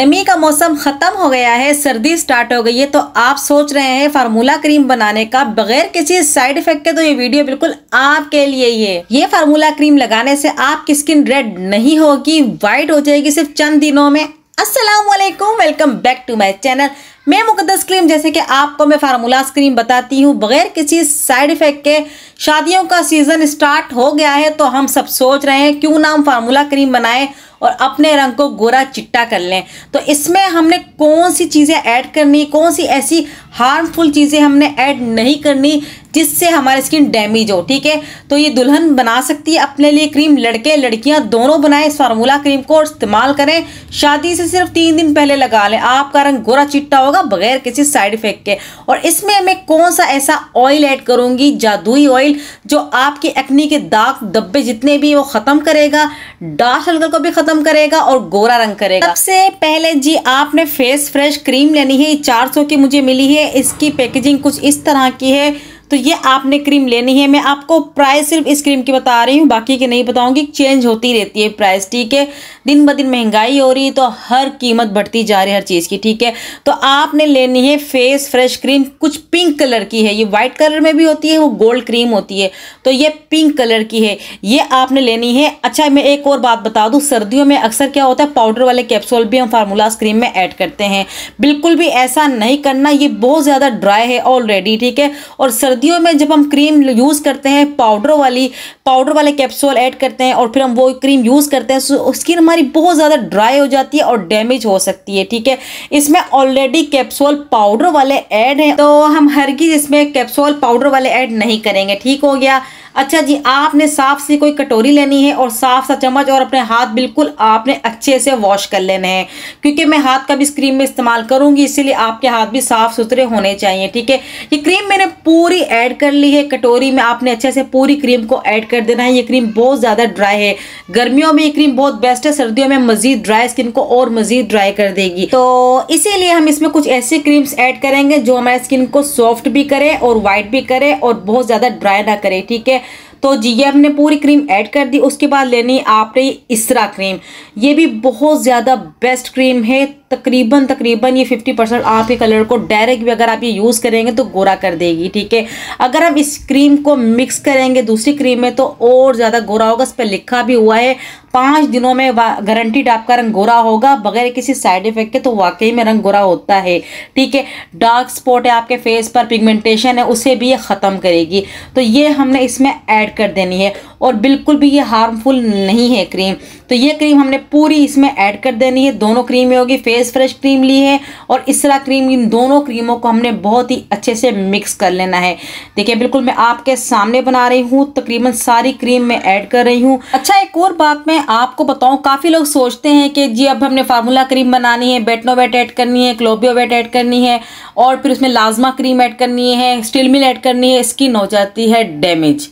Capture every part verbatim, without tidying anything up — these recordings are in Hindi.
नमी का मौसम ख़त्म हो गया है, सर्दी स्टार्ट हो गई है, तो आप सोच रहे हैं फार्मूला क्रीम बनाने का बगैर किसी साइड इफेक्ट के, तो ये वीडियो बिल्कुल आपके लिए ही है। ये फार्मूला क्रीम लगाने से आपकी स्किन रेड नहीं होगी, वाइट हो जाएगी सिर्फ चंद दिनों में। अस्सलाम वालेकुम, welcome back to my channel. मैं मुक़द्दस क्रीम, जैसे कि आपको मैं फार्मूला क्रीम बताती हूँ बगैर किसी साइड इफ़ेक्ट के। शादियों का सीज़न स्टार्ट हो गया है तो हम सब सोच रहे हैं क्यों ना हम फार्मूला क्रीम बनाएं और अपने रंग को गोरा चिट्टा कर लें। तो इसमें हमने कौन सी चीज़ें ऐड करनी, कौन सी ऐसी हार्मफुल चीज़ें हमने ऐड नहीं करनी जिससे हमारी स्किन डैमेज हो, ठीक है। तो ये दुल्हन बना सकती है अपने लिए क्रीम, लड़के लड़कियां दोनों बनाएं इस फार्मूला क्रीम को और इस्तेमाल करें। शादी से सिर्फ तीन दिन पहले लगा लें, आपका रंग गोरा चिट्टा होगा बगैर किसी साइड इफेक्ट के। और इसमें मैं कौन सा ऐसा ऑयल ऐड करूँगी, जादुई ऑयल जो आपकी एक्ने के दाग धब्बे जितने भी वो ख़त्म करेगा, डार्क सर्कल को भी ख़त्म करेगा और गोरा रंग करेगा। सबसे पहले जी आपने फेस फ्रेश क्रीम लेनी है, चार सौ की मुझे मिली है, इसकी पैकेजिंग कुछ इस तरह की है। तो ये आपने क्रीम लेनी है, मैं आपको प्राइस सिर्फ इस क्रीम की बता रही हूँ, बाकी की नहीं बताऊँगी, चेंज होती रहती है प्राइस, ठीक है। दिन ब दिन महंगाई हो रही है तो हर कीमत बढ़ती जा रही है हर चीज़ की, ठीक है। तो आपने लेनी है फेस फ्रेश क्रीम, कुछ पिंक कलर की है, ये वाइट कलर में भी होती है, वो गोल्ड क्रीम होती है, तो ये पिंक कलर की है, ये आपने लेनी है। अच्छा मैं एक और बात बता दूँ, सर्दियों में अक्सर क्या होता है पाउडर वाले कैप्सूल भी हम फार्मूलास क्रीम में ऐड करते हैं, बिल्कुल भी ऐसा नहीं करना, ये बहुत ज़्यादा ड्राई है ऑलरेडी, ठीक है। और सर्दियों में जब हम क्रीम यूज़ करते हैं पाउडर वाली, पाउडर वाले कैप्सूल ऐड करते हैं और फिर हम वो क्रीम यूज़ करते हैं, तो स्किन हमारी बहुत ज़्यादा ड्राई हो जाती है और डैमेज हो सकती है, ठीक है। इसमें ऑलरेडी कैप्सूल पाउडर वाले ऐड हैं तो हम हरगिज़ इसमें कैप्सूल पाउडर वाले ऐड नहीं करेंगे, ठीक हो गया। अच्छा जी आपने साफ सी कोई कटोरी लेनी है और साफ सा चम्मच, और अपने हाथ बिल्कुल आपने अच्छे से वॉश कर लेने हैं, क्योंकि मैं हाथ का भी इस क्रीम में इस्तेमाल करूंगी, इसीलिए आपके हाथ भी साफ़ सुथरे होने चाहिए, ठीक है। ये क्रीम मैंने पूरी ऐड कर ली है, कटोरी में आपने अच्छे से पूरी क्रीम को ऐड कर देना है। ये क्रीम बहुत ज़्यादा ड्राई है, गर्मियों में ये क्रीम बहुत बेस्ट है, सर्दियों में मज़ीद ड्राई स्किन को और मज़ीद ड्राई कर देगी। तो इसीलिए हम इसमें कुछ ऐसी क्रीम्स ऐड करेंगे जो हमारी स्किन को सॉफ्ट भी करे और वाइट भी करे और बहुत ज़्यादा ड्राई ना करे, ठीक है। तो जी ये हमने पूरी क्रीम ऐड कर दी। उसके बाद लेनी आपने इसरा क्रीम, ये भी बहुत ज़्यादा बेस्ट क्रीम है, तकरीबन तकरीबन ये पचास परसेंट आपके कलर को डायरेक्ट भी अगर आप ये यूज़ करेंगे तो गोरा कर देगी, ठीक है। अगर हम इस क्रीम को मिक्स करेंगे दूसरी क्रीम में तो और ज़्यादा गोरा होगा, इस पर लिखा भी हुआ है पाँच दिनों में गारंटीड आपका रंग गोरा होगा बगैर किसी साइड इफेक्ट के। तो वाकई में रंग गोरा होता है, ठीक है। डार्क स्पॉट है आपके फेस पर, पिगमेंटेशन है, उसे भी ये ख़त्म करेगी। तो ये हमने इसमें ऐड कर देनी है और बिल्कुल भी ये हार्मफुल नहीं है क्रीम। तो ये क्रीम हमने पूरी इसमें ऐड कर देनी है, दोनों क्रीम होगी, फेस फ्रेश क्रीम ली है और इसरा क्रीम, इन दोनों क्रीमों को हमने बहुत ही अच्छे से मिक्स कर लेना है। देखिए बिल्कुल मैं आपके सामने बना रही हूँ, तकरीबन सारी क्रीम मैं ऐड कर रही हूँ। अच्छा एक और बात मैं आपको बताऊँ, काफ़ी लोग सोचते हैं कि जी अब हमने फार्मूला क्रीम बनानी है, बेटनोवेट ऐड करनी है, क्लोबियोवेट ऐड करनी है और फिर उसमें लाजमा क्रीम ऐड करनी है, स्टील मिल ऐड करनी है, स्किन हो जाती है डैमेज।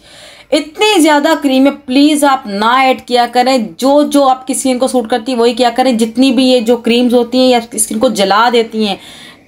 इतनी ज़्यादा क्रीमें प्लीज़ आप ना ऐड किया करें, जो जो आपकी स्किन को सूट करती है वही किया करें। जितनी भी ये जो क्रीम्स होती हैं ये स्किन को जला देती हैं,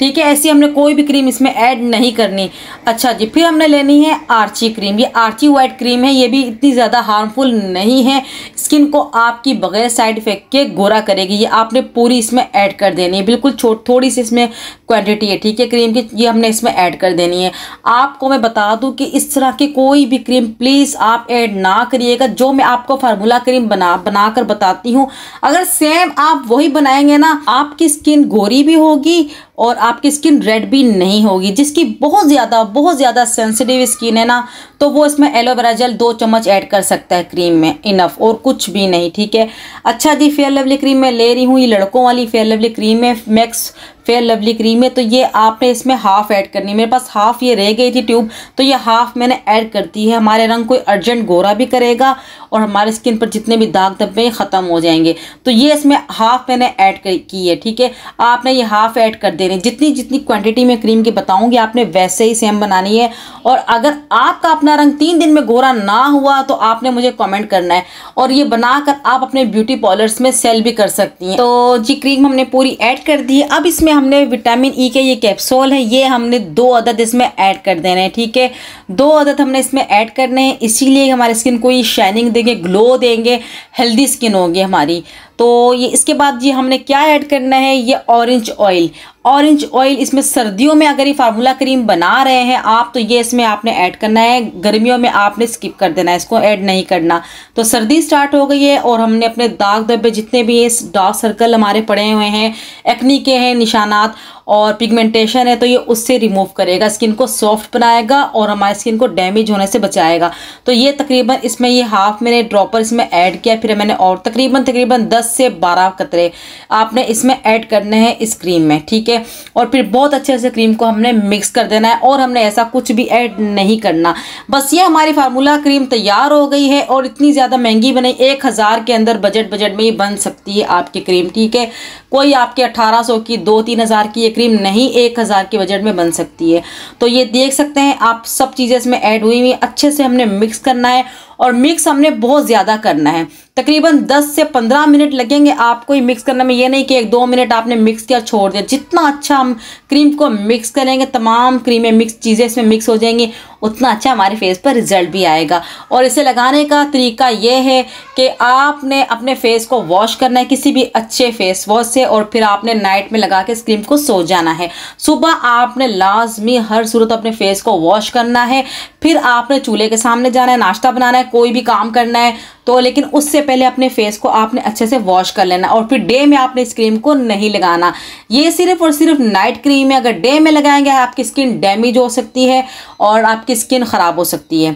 ठीक है। ऐसी हमने कोई भी क्रीम इसमें ऐड नहीं करनी। अच्छा जी फिर हमने लेनी है आर्ची क्रीम, ये आर्ची वाइट क्रीम है, ये भी इतनी ज़्यादा हार्मफुल नहीं है, स्किन को आपकी बगैर साइड इफेक्ट के गोरा करेगी। ये आपने पूरी इसमें ऐड कर देनी है, बिल्कुल छोटी थोड़ी सी इसमें क्वांटिटी है, ठीक है, क्रीम की, ये हमने इसमें ऐड कर देनी है। आपको मैं बता दूँ कि इस तरह की कोई भी क्रीम प्लीज़ आप ऐड ना करिएगा, जो मैं आपको फार्मूला क्रीम बना बना कर बताती हूँ अगर सेम आप वही बनाएंगे ना, आपकी स्किन गोरी भी होगी और आपकी स्किन रेड भी नहीं होगी। जिसकी बहुत ज़्यादा बहुत ज़्यादा सेंसिटिव स्किन है ना, तो वो इसमें एलोवेरा जेल दो चम्मच ऐड कर सकता है क्रीम में, इनफ, और कुछ भी नहीं, ठीक है। अच्छा जी फेयर लवली क्रीम मैं ले रही हूँ, ये लड़कों वाली फेयर लवली क्रीम है, मैक्स फेयर लवली क्रीम है। तो ये आपने इसमें हाफ़ ऐड करनी है, मेरे पास हाफ़ ये रह गई थी ट्यूब, तो ये हाफ़ मैंने ऐड कर दी है। हमारे रंग को अर्जेंट गोरा भी करेगा और हमारे स्किन पर जितने भी दाग धब्बे ख़त्म हो जाएंगे। तो ये इसमें हाफ़ मैंने ऐड की है, ठीक है। आपने ये हाफ़ ऐड कर देनी, जितनी जितनी क्वांटिटी में क्रीम की बताऊँगी आपने वैसे ही सेम बनानी है। और अगर आपका अपना रंग तीन दिन में गोरा ना हुआ तो आपने मुझे कॉमेंट करना है, और ये बनाकर आप अपने ब्यूटी पार्लर्स में सेल भी कर सकती हैं। तो जी क्रीम हमने पूरी ऐड कर दी है। अब इसमें हमने विटामिन ई के ये कैप्सूल है, ये हमने दो अदद इसमें ऐड कर देने हैं, ठीक है। दो अदद हमने इसमें ऐड करने हैं, इसीलिए हमारी स्किन को ये शाइनिंग देंगे, ग्लो देंगे, हेल्दी स्किन होगी हमारी। तो ये इसके बाद ये हमने क्या ऐड करना है, ये ऑरेंज ऑयल। ऑरेंज ऑयल इसमें सर्दियों में अगर ये फार्मूला क्रीम बना रहे हैं आप तो ये इसमें आपने ऐड करना है, गर्मियों में आपने स्किप कर देना है, इसको ऐड नहीं करना। तो सर्दी स्टार्ट हो गई है और हमने अपने दाग धब्बे जितने भी ये डार्क सर्कल हमारे पड़े हुए हैं, एक्नी के हैं निशानात और पिगमेंटेशन है, तो ये उससे रिमूव करेगा, स्किन को सॉफ्ट बनाएगा और हमारी स्किन को डैमेज होने से बचाएगा। तो ये तकरीबन इसमें ये हाफ मैंने ड्रॉपर इसमें ऐड किया, फिर मैंने और तकरीबन तकरीबन दस से बारह कतरे आपने इसमें ऐड करने हैं इस क्रीम में, ठीक है। और फिर बहुत अच्छे से क्रीम को हमने मिक्स कर देना है और हमने ऐसा कुछ भी ऐड नहीं करना। बस ये हमारी फार्मूला क्रीम तैयार हो गई है और इतनी ज़्यादा महंगी बनी, एक हज़ार के अंदर बजट बजट में ये बन सकती है आपकी क्रीम, ठीक है। कोई आपके अठारह सौ की, दो तीन हज़ार की ये क्रीम नहीं, एक हज़ार के बजट में बन सकती है। तो ये देख सकते हैं आप, सब चीज़ें इसमें ऐड हुई हुई, अच्छे से हमने मिक्स करना है और मिक्स हमने बहुत ज़्यादा करना है, तकरीबन दस से पंद्रह मिनट लगेंगे आपको ये मिक्स करने में। ये नहीं कि एक दो मिनट आपने मिक्स किया छोड़ दिया, जितना अच्छा हम क्रीम को मिक्स करेंगे, तमाम क्रीमें मिक्स चीज़ें इसमें मिक्स हो जाएंगी, उतना अच्छा हमारे फेस पर रिजल्ट भी आएगा। और इसे लगाने का तरीका ये है कि आपने अपने फेस को वॉश करना है किसी भी अच्छे फेस वॉश से और फिर आपने नाइट में लगा के इस क्रीम को सो जाना है। सुबह आपने लाजमी हर सूरत अपने फेस को वॉश करना है, फिर आपने चूल्हे के सामने जाना है, नाश्ता बनाना है, कोई भी काम करना है तो, लेकिन उससे पहले अपने फेस को आपने अच्छे से वॉश कर लेना और फिर डे में आपने इस क्रीम को नहीं लगाना। ये सिर्फ और सिर्फ नाइट क्रीम है, अगर डे में लगाएंगे आपकी स्किन डैमेज हो सकती है और आपकी स्किन ख़राब हो सकती है।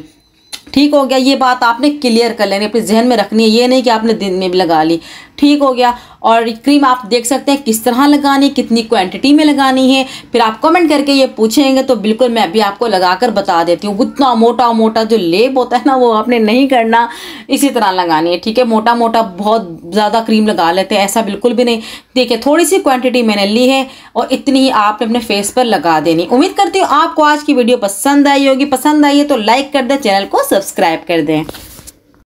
ठीक हो गया, ये बात आपने क्लियर कर लेनी, अपने जहन में रखनी है, ये नहीं कि आपने दिन में भी लगा ली। ठीक हो गया, और क्रीम आप देख सकते हैं किस तरह लगानी, कितनी क्वांटिटी में लगानी है, फिर आप कमेंट करके ये पूछेंगे तो बिल्कुल मैं अभी आपको लगाकर बता देती हूँ। उतना मोटा मोटा जो लेप होता है ना वो आपने नहीं करना, इसी तरह लगानी है, ठीक है। मोटा मोटा बहुत ज़्यादा क्रीम लगा लेते हैं, ऐसा बिल्कुल भी नहीं। देखिए थोड़ी सी क्वांटिटी मैंने ली है और इतनी ही आपने अपने फेस पर लगा देनी। उम्मीद करती हूँ आपको आज की वीडियो पसंद आई होगी, पसंद आई है तो लाइक कर दें, चैनल को सब्सक्राइब कर दें।